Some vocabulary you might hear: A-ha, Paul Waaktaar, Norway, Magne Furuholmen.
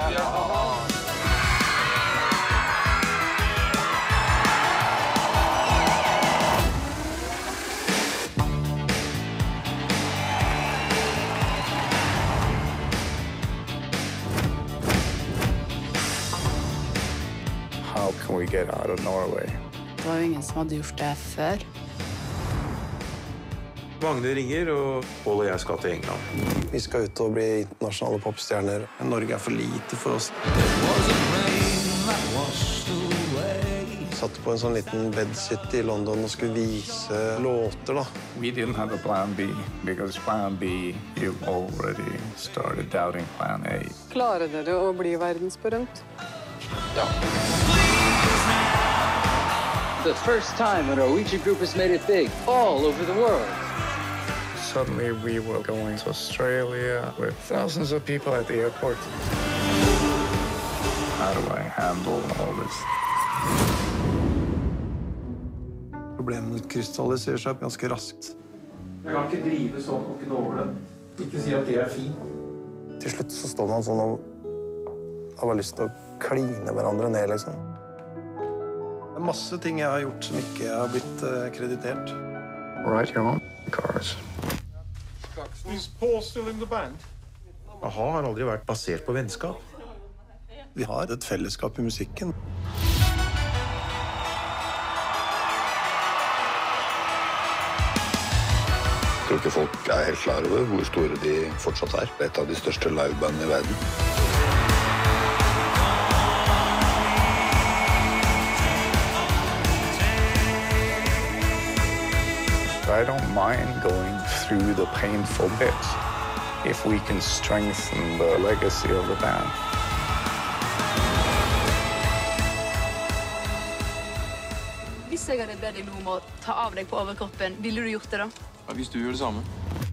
Yeah. Yeah. How can we get out of Norway? Det var jo ingen som hadde gjort det før. Magne ringer, og Paul og jeg skal til England. Vi skal ut og bli internasjonale popstjerner. Norge for lite for oss. Satt på en sånn liten bedsit I London og skulle vise låter, da. We didn't have a plan B, because plan B, you've already started doubting plan A. Klarer dere å bli verdensberømt? Ja. The first time a Norwegian group has made it big all over the world. Suddenly we were going to Australia with thousands of people at the airport. How do I handle all this? Problemene krystalliserer seg ganske raskt. Jeg kan ikke drive sånn og kunne over det. Ikke si at det fint. Til slutt så står man sånn og har bare lyst til å kline hverandre ned, liksom. Det masse ting jeg har gjort som ikke har blitt kreditert. Right here on the cars. Is Paul still in the band? A-ha har aldri vært basert på vennskap. Vi har et fellesskap I musikken. Jeg tror ikke folk helt klar over hvor store de fortsatt Et av de største livebandene I verden. I don't mind going through the painful bits if we can strengthen the legacy of the band. Hvis jeg hadde bedt deg om å ta av deg på overkroppen, ville du gjort det da? Ja, hvis du gjør det samme.